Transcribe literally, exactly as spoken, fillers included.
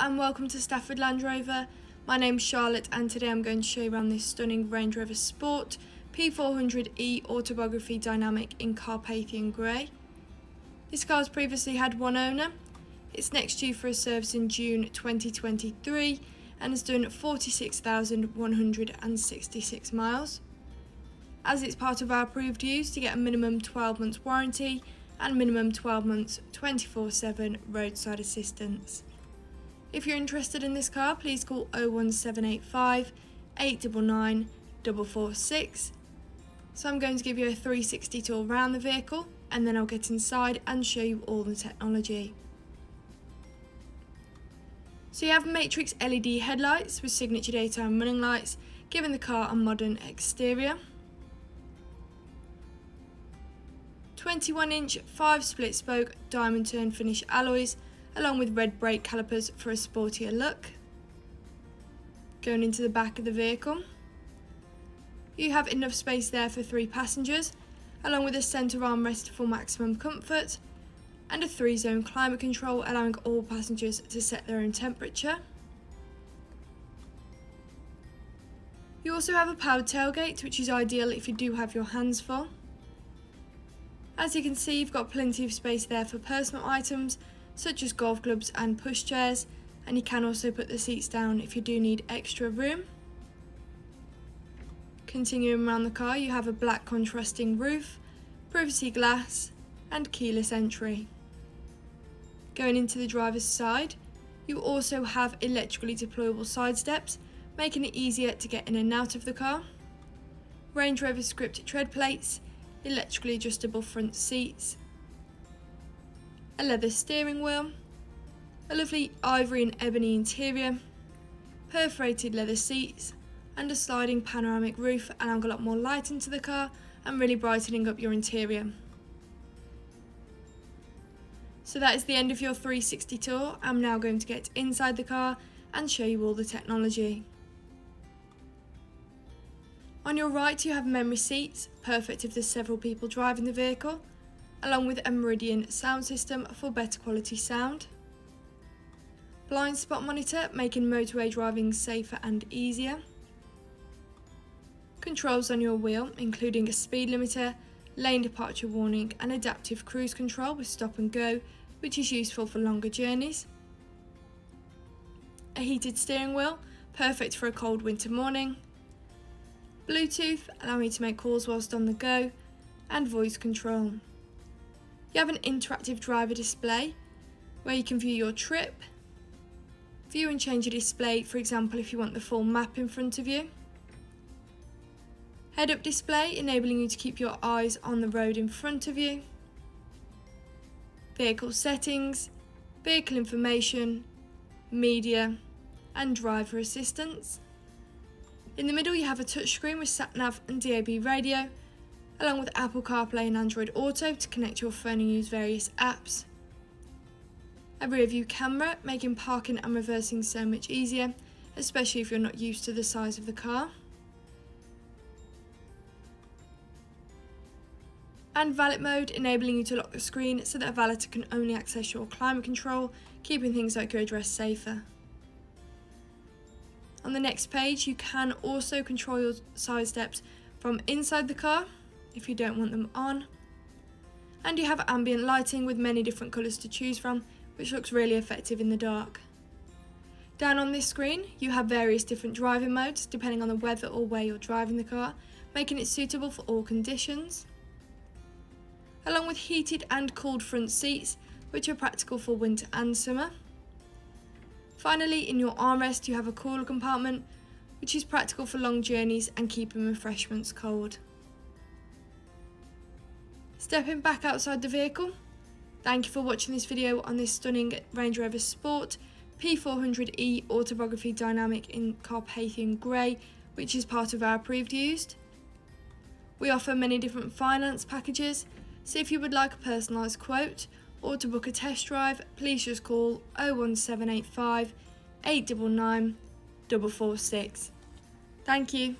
and welcome to Stafford Land Rover. My name's Charlotte and today I'm going to show you around this stunning Range Rover Sport P four hundred e Autobiography Dynamic in Carpathian Grey. This car has previously had one owner. It's next due for a service in June twenty twenty-three and has done forty-six thousand one hundred sixty-six miles. As it's part of our approved use, you get a minimum twelve months warranty and minimum twelve months twenty-four seven roadside assistance. If you're interested in this car, please call oh one seven eight five, eight nine nine, four four six. So I'm going to give you a three sixty tour around the vehicle and then I'll get inside and show you all the technology. So you have matrix L E D headlights with signature daytime running lights, giving the car a modern exterior. twenty-one inch five split spoke diamond turn finish alloys along with red brake calipers for a sportier look. Going into the back of the vehicle, you have enough space there for three passengers along with a centre armrest for maximum comfort and a three zone climate control allowing all passengers to set their own temperature. You also have a powered tailgate, which is ideal if you do have your hands full. As you can see, you've got plenty of space there for personal items such as golf clubs and push chairs, and you can also put the seats down if you do need extra room. Continuing around the car, you have a black contrasting roof, privacy glass and keyless entry. Going into the driver's side, you also have electrically deployable side steps, making it easier to get in and out of the car. Range Rover script tread plates, electrically adjustable front seats, a leather steering wheel, a lovely ivory and ebony interior, perforated leather seats and a sliding panoramic roof, allowing a lot more light into the car and really brightening up your interior. So that is the end of your three sixty tour. I'm now going to get inside the car and show you all the technology. On your right, you have memory seats, perfect if there's several people driving the vehicle, along with a Meridian sound system for better quality sound. Blind spot monitor, making motorway driving safer and easier. Controls on your wheel, including a speed limiter, lane departure warning and adaptive cruise control with stop and go, which is useful for longer journeys. A heated steering wheel, perfect for a cold winter morning. Bluetooth, allowing you to make calls whilst on the go, and voice control. You have an interactive driver display where you can view your trip, view and change your display, for example if you want the full map in front of you. Head-up display, enabling you to keep your eyes on the road in front of you. Vehicle settings, vehicle information, media and driver assistance. In the middle, you have a touchscreen with SatNav and D A B radio, along with Apple CarPlay and Android Auto to connect your phone and use various apps. A rear view camera, making parking and reversing so much easier, especially if you're not used to the size of the car. And valet mode, enabling you to lock the screen so that a valeter can only access your climate control, keeping things like your address safer. On the next page, you can also control your side steps from inside the car if you don't want them on. And you have ambient lighting with many different colours to choose from, which looks really effective in the dark. Down on this screen, you have various different driving modes depending on the weather or where you're driving the car, making it suitable for all conditions. Along with heated and cooled front seats, which are practical for winter and summer. Finally, in your armrest, you have a cooler compartment, which is practical for long journeys and keeping refreshments cold. Stepping back outside the vehicle, thank you for watching this video on this stunning Range Rover Sport P four hundred e Autobiography Dynamic in Carpathian Grey, which is part of our approved used. We offer many different finance packages, so if you would like a personalised quote, or to book a test drive, please just call oh one seven eight five, eight nine nine, four four six. Thank you.